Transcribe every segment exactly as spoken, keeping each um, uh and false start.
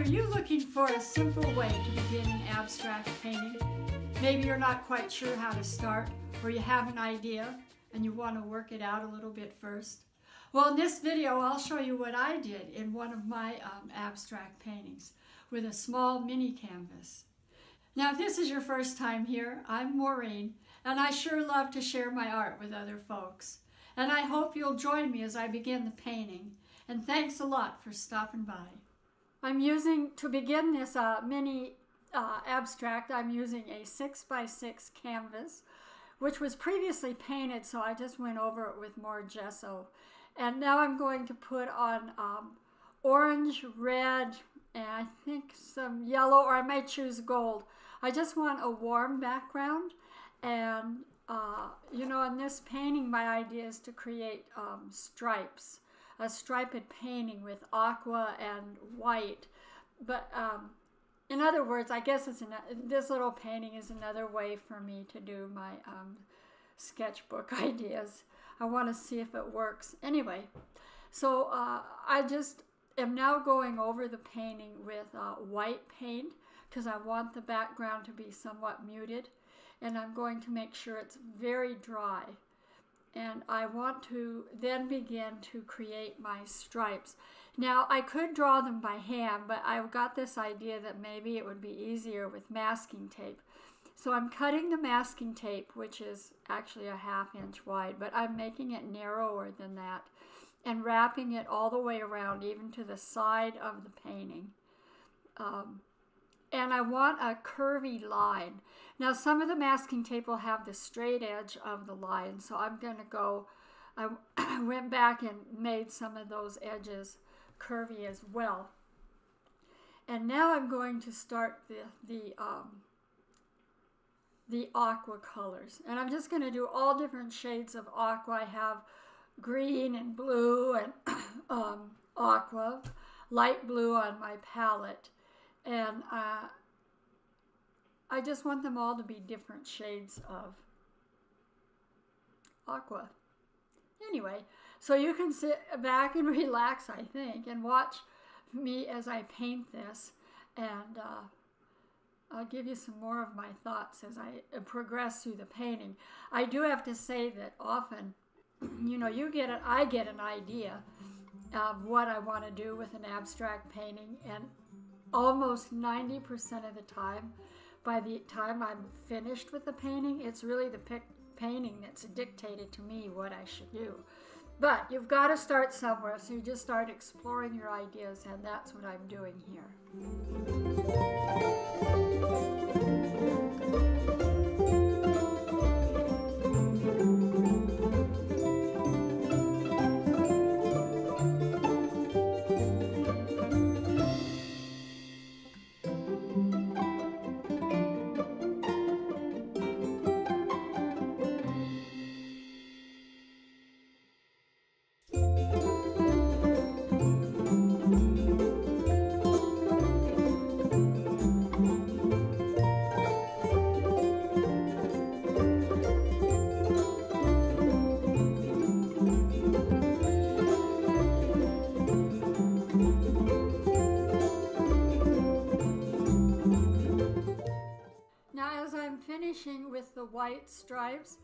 Are you looking for a simple way to begin an abstract painting? Maybe you're not quite sure how to start, or you have an idea and you want to work it out a little bit first. Well, in this video, I'll show you what I did in one of my um, abstract paintings with a small mini canvas. Now, if this is your first time here, I'm Maureen, and I sure love to share my art with other folks. And I hope you'll join me as I begin the painting. And thanks a lot for stopping by. I'm using, to begin this uh, mini uh, abstract, I'm using a six by six canvas, which was previously painted, so I just went over it with more gesso. And now I'm going to put on um, orange, red, and I think some yellow, or I might choose gold. I just want a warm background. And, uh, you know, in this painting, my idea is to create um, stripes. A striped painting with aqua and white, but um, in other words, I guess it's an, this little painting is another way for me to do my um, sketchbook ideas. I want to see if it works. Anyway, so uh, I just am now going over the painting with uh, white paint because I want the background to be somewhat muted, and I'm going to make sure it's very dry. And I want to then begin to create my stripes. Now, I could draw them by hand, but I got this idea that maybe it would be easier with masking tape. So I'm cutting the masking tape, which is actually a half inch wide, but I'm making it narrower than that and wrapping it all the way around, even to the side of the painting. Um, And I want a curvy line. Now, some of the masking tape will have the straight edge of the line, so I'm going to go, I went back and made some of those edges curvy as well. And now I'm going to start the, the, um, the aqua colors. And I'm just going to do all different shades of aqua. I have green and blue and um, aqua, light blue on my palette. And uh, I just want them all to be different shades of aqua. Anyway, so you can sit back and relax, I think, and watch me as I paint this. And uh, I'll give you some more of my thoughts as I progress through the painting. I do have to say that often, you know, you get it, I get an idea of what I want to do with an abstract painting, and almost ninety percent of the time, by the time I'm finished with the painting, it's really the pic painting that's dictated to me what I should do. But you've got to start somewhere, so you just start exploring your ideas, and that's what I'm doing here. With the white stripes,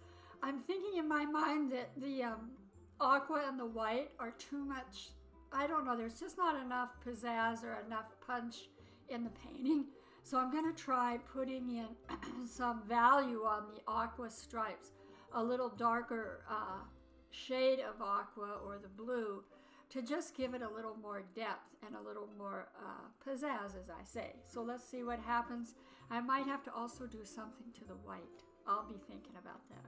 I'm thinking in my mind that the um, aqua and the white are too much, I don't know, there's just not enough pizzazz or enough punch in the painting. So I'm going to try putting in some value on the aqua stripes, a little darker uh, shade of aqua or the blue, to just give it a little more depth and a little more uh, pizzazz, as I say. So let's see what happens. I might have to also do something to the white. I'll be thinking about that.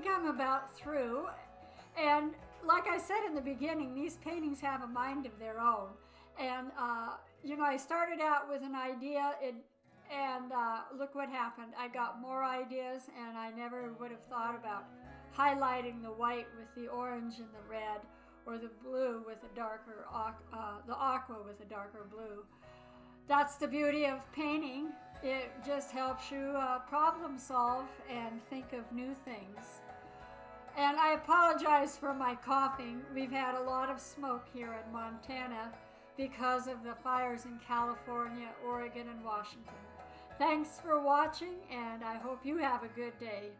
think I'm about through. And like I said in the beginning, these paintings have a mind of their own. And, uh, you know, I started out with an idea, and, and uh, look what happened. I got more ideas, and I never would have thought about highlighting the white with the orange and the red, or the blue with a darker, uh, the aqua with a darker blue. That's the beauty of painting. It just helps you uh, problem solve and think of new things. And I apologize for my coughing. We've had a lot of smoke here in Montana because of the fires in California, Oregon, and Washington. Thanks for watching, and I hope you have a good day.